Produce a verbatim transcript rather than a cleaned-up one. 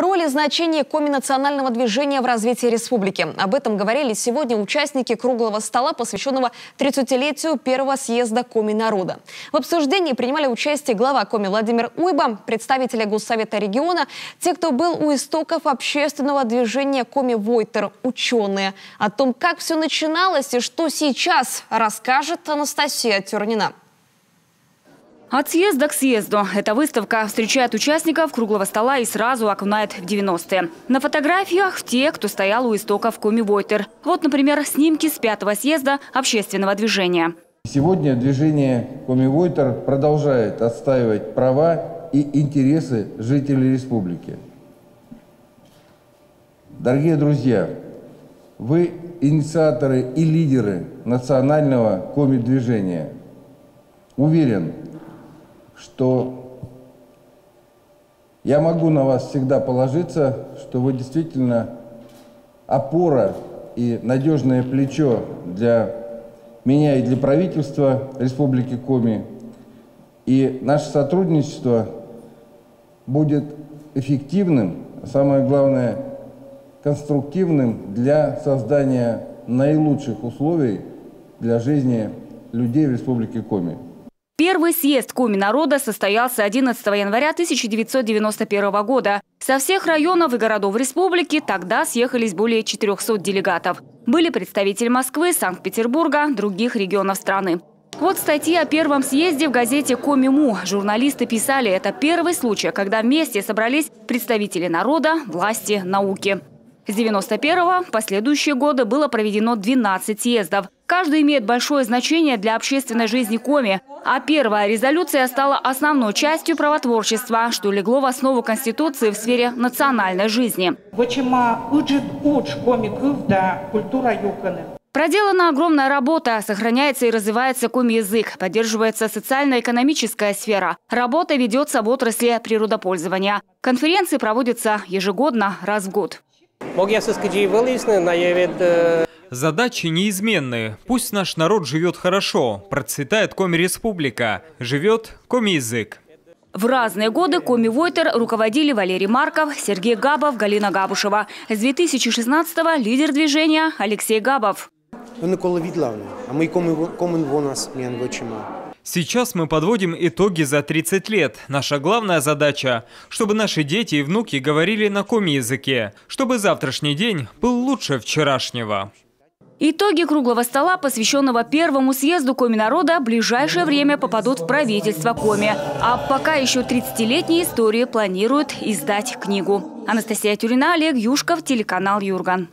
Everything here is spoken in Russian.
Роль и значение коми-национального движения в развитии республики. Об этом говорили сегодня участники круглого стола, посвященного тридцатилетию первого съезда коми народа. В обсуждении принимали участие глава коми Владимир Уйба, представители Госсовета региона, те, кто был у истоков общественного движения коми Войтыр, ученые. О том, как все начиналось и что сейчас, расскажет Анастасия Тернина. От съезда к съезду. Эта выставка встречает участников круглого стола и сразу окунает в девяностые. На фотографиях те, кто стоял у истоков коми Войтыр. Вот, например, снимки с пятого съезда общественного движения. Сегодня движение коми Войтыр продолжает отстаивать права и интересы жителей республики. Дорогие друзья, вы инициаторы и лидеры национального коми-движения. Уверен, что я могу на вас всегда положиться, что вы действительно опора и надежное плечо для меня и для правительства Республики Коми. И наше сотрудничество будет эффективным, а самое главное, конструктивным для создания наилучших условий для жизни людей в Республике Коми. Первый съезд коми народа состоялся одиннадцатого января тысяча девятьсот девяносто первого года. Со всех районов и городов республики тогда съехались более четырёхсот делегатов. Были представители Москвы, Санкт-Петербурга, других регионов страны. Вот статьи о первом съезде в газете «Коми Му». Журналисты писали, это первый случай, когда вместе собрались представители народа, власти, науки. С девяносто первого по следующие годы было проведено двенадцать съездов. Каждый имеет большое значение для общественной жизни коми. А первая резолюция стала основной частью правотворчества, что легло в основу Конституции в сфере национальной жизни. Проделана огромная работа. Сохраняется и развивается коми-язык. Поддерживается социально-экономическая сфера. Работа ведется в отрасли природопользования. Конференции проводятся ежегодно, раз в год. Задачи неизменны. Пусть наш народ живет хорошо, процветает коми-республика, живет коми-язык. В разные годы коми Войтыр руководили Валерий Марков, Сергей Габов, Галина Габушева. С две тысячи шестнадцатого лидер движения Алексей Габов. Сейчас мы подводим итоги за тридцать лет. Наша главная задача – чтобы наши дети и внуки говорили на коми-языке, чтобы завтрашний день был лучше вчерашнего. Итоги круглого стола, посвященного первому съезду коми народа, в ближайшее время попадут в правительство коми. А пока еще тридцатилетней истории планируют издать книгу. Анастасия Тернина, Олег Юшков, телеканал Юрган.